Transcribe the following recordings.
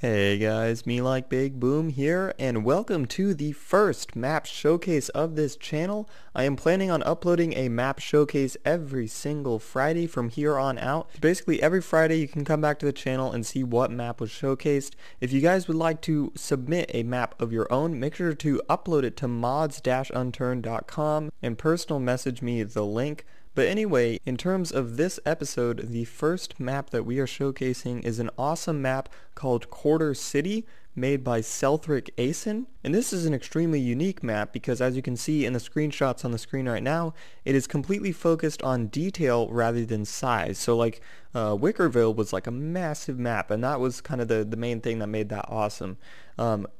Hey guys, MeLikeBigBoom here, and welcome to the first map showcase of this channel. I am planning on uploading a map showcase every single Friday from here on out. Basically every Friday you can come back to the channel and see what map was showcased. If you guys would like to submit a map of your own, make sure to upload it to mods-unturned.com and personal message me the link. But anyway, in terms of this episode, the first map that we are showcasing is an awesome map called Quarter City, made by CelthricAysen. And this is an extremely unique map because, as you can see in the screenshots on the screen right now, it is completely focused on detail rather than size. So like Wickerville was like a massive map, and that was kind of the main thing that made that awesome.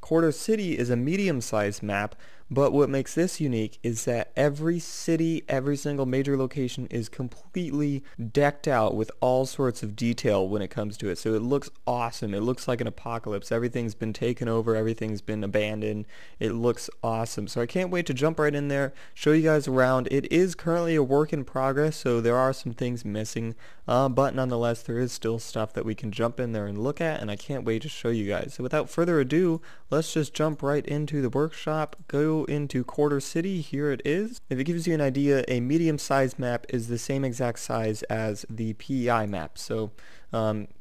Quarter City is a medium-sized map, but what makes this unique is that every city, every single major location is completely decked out with all sorts of detail when it comes to it. So it looks awesome. It looks like an apocalypse. Everything's been taken over, everything's been abandoned. It looks awesome. So I can't wait to jump right in there, show you guys around. It is currently a work in progress, so there are some things missing, but nonetheless there is still stuff that we can jump in there and look at, and I can't wait to show you guys. So without further ado, let's just jump right into the workshop. Go into Quarter City. Here it is. If it gives you an idea, a medium-sized map is the same exact size as the PEI map, so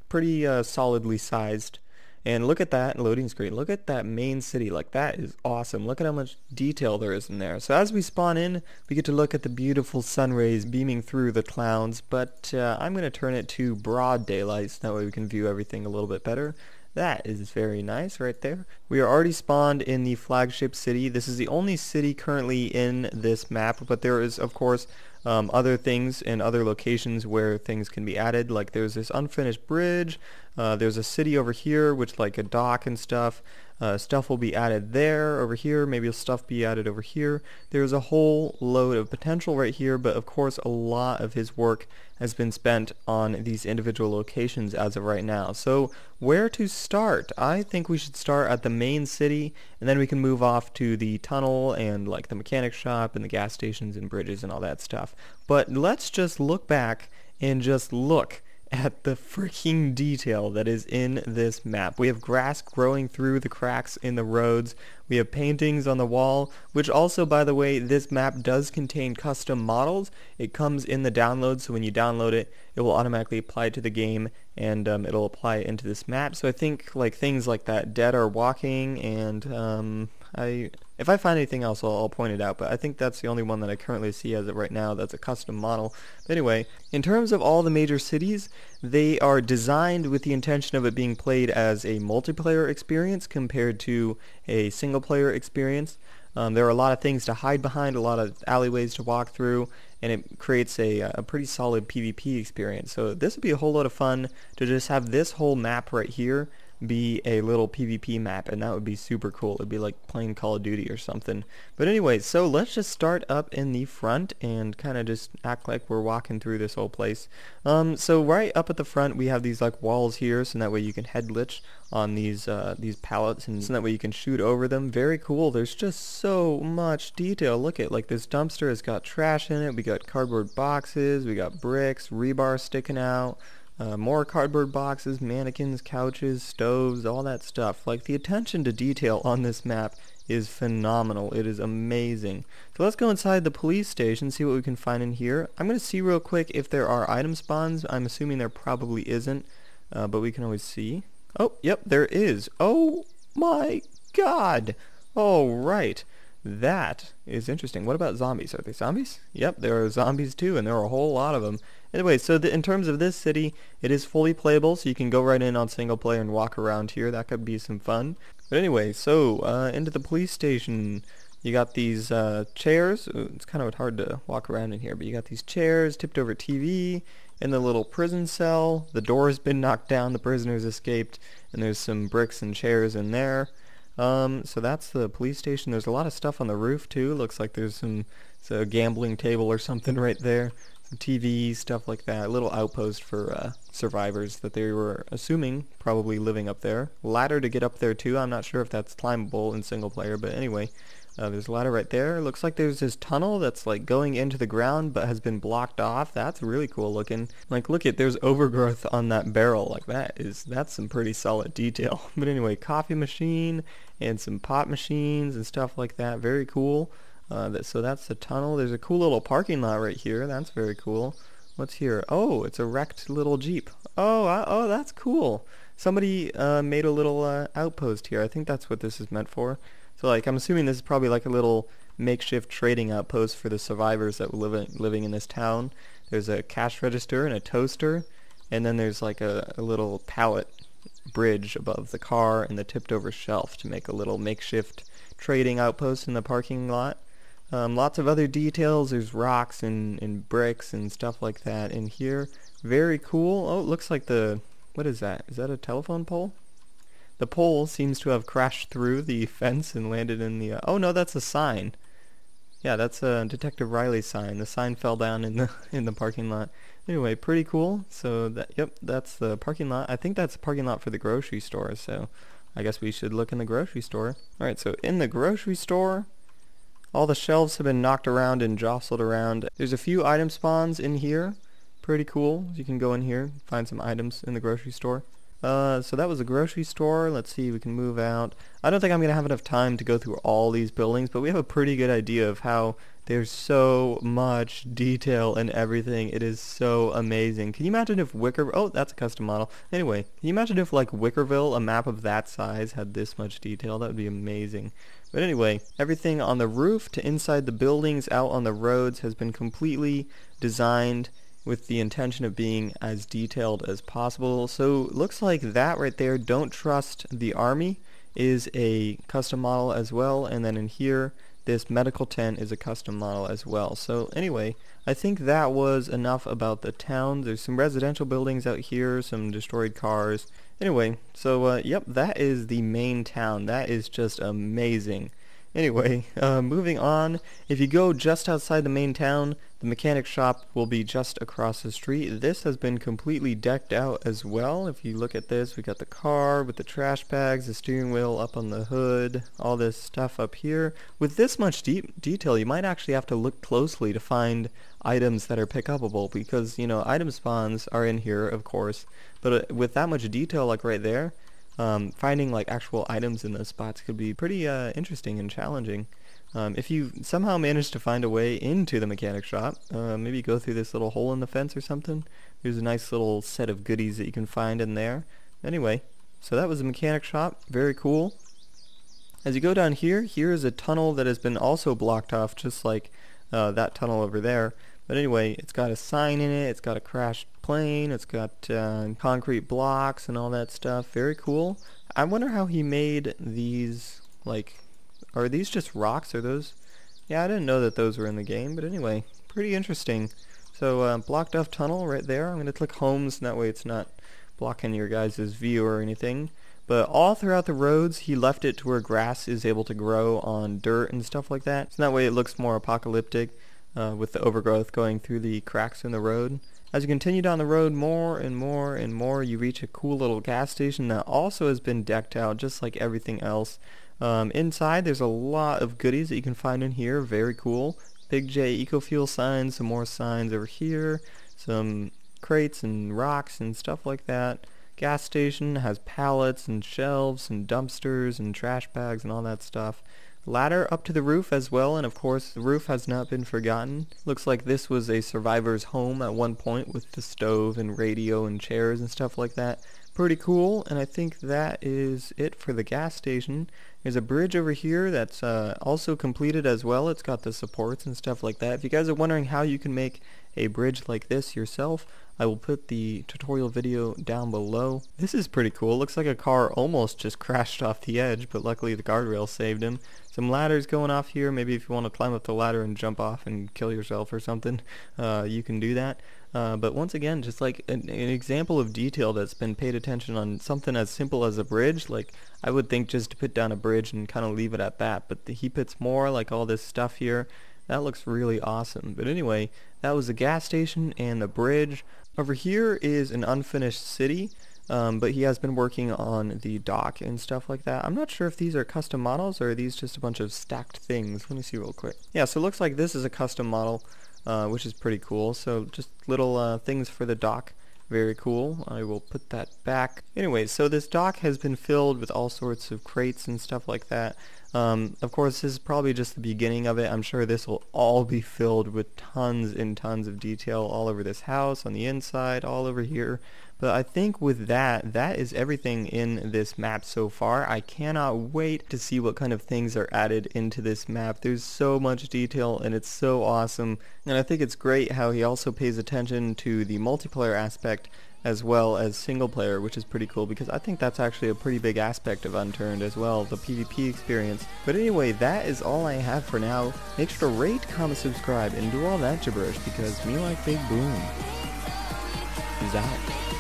pretty solidly sized. And look at that loading screen. Look at that main city. Like, that is awesome. Look at how much detail there is in there. So as we spawn in, we get to look at the beautiful sun rays beaming through the clouds, but I'm going to turn it to broad daylight so that way we can view everything a little bit better. That is very nice right there. We are already spawned in the flagship city. This is the only city currently in this map, but there is, of course, other things and other locations where things can be added. Like, there's this unfinished bridge, there's a city over here, which, like, a dock and stuff. Stuff will be added there, over here, maybe stuff be added over here. There's a whole load of potential right here, but of course a lot of his work has been spent on these individual locations as of right now. So where to start? I think we should start at the main city, and then we can move off to the tunnel and like the mechanic shop and the gas stations and bridges and all that stuff. But let's just look back and just look at the freaking detail that is in this map. We have grass growing through the cracks in the roads. We have paintings on the wall, which also, by the way, this map does contain custom models. It comes in the download, so when you download it, it will automatically apply to the game, and it'll apply into this map. So I think like things like that, dead are walking, and if I find anything else, I'll point it out, but I think that's the only one that I currently see as of right now that's a custom model. But anyway, in terms of all the major cities, they are designed with the intention of it being played as a multiplayer experience compared to a single player experience. There are a lot of things to hide behind, a lot of alleyways to walk through, and it creates a pretty solid PvP experience. So this would be a whole lot of fun to just have this whole map right here be a little PvP map, and that would be super cool. It'd be like playing Call of Duty or something. But anyway, so let's just start up in the front and kind of just act like we're walking through this whole place. So right up at the front we have these like walls here, so that way you can head glitch on these pallets, and so that way you can shoot over them. Very cool. There's just so much detail. Look at, like, this dumpster has got trash in it. We got cardboard boxes, we got bricks, rebar sticking out. More cardboard boxes, mannequins, couches, stoves, all that stuff. Like, the attention to detail on this map is phenomenal. It is amazing. So let's go inside the police station, see what we can find in here. I'm going to see real quick if there are item spawns. I'm assuming there probably isn't, but we can always see. Oh, yep, there is. Oh my god. All right. That is interesting. What about zombies? Are they zombies? Yep, there are zombies too, and there are a whole lot of them. Anyway, so in terms of this city, it is fully playable, so you can go right in on single player and walk around here. That could be some fun. But anyway, so into the police station. You got these chairs. It's kind of hard to walk around in here, but you got these chairs, tipped over TV, in the little prison cell. The door has been knocked down, the prisoners escaped, and there's some bricks and chairs in there. So that's the police station. There's a lot of stuff on the roof too. Looks like there's a gambling table or something right there. Some TV, stuff like that. A little outpost for survivors that they were assuming probably living up there. Ladder to get up there too. I'm not sure if that's climbable in single player, but anyway. There's a ladder right there. Looks like there's this tunnel that's like going into the ground but has been blocked off. That's really cool looking. Like look at, there's overgrowth on that barrel. Like that's some pretty solid detail. But anyway, coffee machine and some pot machines and stuff like that. Very cool. So that's the tunnel. There's a cool little parking lot right here. That's very cool. What's here? Oh, it's a wrecked little Jeep. Oh, that's cool. Somebody made a little outpost here. I think that's what this is meant for. So like, I'm assuming this is probably like a little makeshift trading outpost for the survivors that were living in this town. There's a cash register and a toaster, and then there's like a little pallet bridge above the car and the tipped over shelf to make a little makeshift trading outpost in the parking lot. Lots of other details. There's rocks and bricks and stuff like that in here. Very cool. Oh, it looks like the, what is that? Is that a telephone pole? The pole seems to have crashed through the fence and landed in the... oh no, that's a sign. Yeah, that's a Detective Riley sign. The sign fell down in the parking lot. Anyway, pretty cool. So that, yep, that's the parking lot. I think that's the parking lot for the grocery store. So I guess we should look in the grocery store. All right, so in the grocery store, all the shelves have been knocked around and jostled around. There's a few item spawns in here. Pretty cool. You can go in here, find some items in the grocery store. So that was a grocery store. Let's see, we can move out. I don't think I'm going to have enough time to go through all these buildings, but we have a pretty good idea of how there's so much detail in everything. It is so amazing. Can you imagine if Wickerville... oh, that's a custom model. Anyway, can you imagine if, like, Wickerville, a map of that size, had this much detail? That would be amazing. But anyway, everything on the roof to inside the buildings, out on the roads, has been completely designed with the intention of being as detailed as possible. So looks like that right there, Don't Trust the Army, is a custom model as well, and then in here this medical tent is a custom model as well. So anyway, I think that was enough about the town. There's some residential buildings out here, some destroyed cars. Anyway, so yep, that is the main town. That is just amazing. Anyway, moving on, if you go just outside the main town, the mechanic shop will be just across the street. This has been completely decked out as well. If you look at this, we got the car with the trash bags, the steering wheel up on the hood, all this stuff up here. With this much detail, you might actually have to look closely to find items that are pick-upable, because, you know, item spawns are in here, of course, but with that much detail, like right there, finding like actual items in those spots could be pretty interesting and challenging. If you somehow manage to find a way into the mechanic shop, maybe go through this little hole in the fence or something. There's a nice little set of goodies that you can find in there. Anyway, so that was the mechanic shop. Very cool. As you go down here, here is a tunnel that has been also blocked off, just like that tunnel over there. But anyway, it's got a sign in it, it's got a crashed plane, it's got concrete blocks and all that stuff. Very cool. I wonder how he made these, like, are these just rocks? Are those? Yeah, I didn't know that those were in the game, but anyway, pretty interesting. So, blocked off tunnel right there. I'm going to click homes, and that way it's not blocking your guys' view or anything. But all throughout the roads, he left it to where grass is able to grow on dirt and stuff like that. So that way it looks more apocalyptic. With the overgrowth going through the cracks in the road. As you continue down the road more and more and more, you reach a cool little gas station that also has been decked out just like everything else. Inside there's a lot of goodies that you can find in here. Very cool. Big J EcoFuel signs, some more signs over here, some crates and rocks and stuff like that. Gas station has pallets and shelves and dumpsters and trash bags and all that stuff. Ladder up to the roof as well, and of course the roof has not been forgotten. Looks like this was a survivor's home at one point, with the stove and radio and chairs and stuff like that. Pretty cool. And I think that is it for the gas station. There's a bridge over here that's also completed as well. It's got the supports and stuff like that. If you guys are wondering how you can make a bridge like this yourself, I will put the tutorial video down below. This is pretty cool. Looks like a car almost just crashed off the edge, but luckily the guardrail saved him. Some ladders going off here. Maybe if you want to climb up the ladder and jump off and kill yourself or something, you can do that. But once again, just like an example of detail that's been paid attention on something as simple as a bridge. Like, I would think just to put down a bridge and kind of leave it at that, but he puts more, like all this stuff here. That looks really awesome. But anyway, that was the gas station and the bridge. Over here is an unfinished city. But he has been working on the dock and stuff like that. I'm not sure if these are custom models or are these just a bunch of stacked things. Let me see real quick. Yeah, so it looks like this is a custom model, which is pretty cool. So just little things for the dock. Very cool. I will put that back. Anyways, so this dock has been filled with all sorts of crates and stuff like that. Of course, this is probably just the beginning of it. I'm sure this will all be filled with tons and tons of detail all over this house, on the inside, all over here. But I think with that, that is everything in this map so far. I cannot wait to see what kind of things are added into this map. There's so much detail and it's so awesome. And I think it's great how he also pays attention to the multiplayer aspect as well as single player, which is pretty cool because I think that's actually a pretty big aspect of Unturned as well, the PvP experience. But anyway, that is all I have for now. Make sure to rate, comment, subscribe, and do all that gibberish because me like Big Boom is out.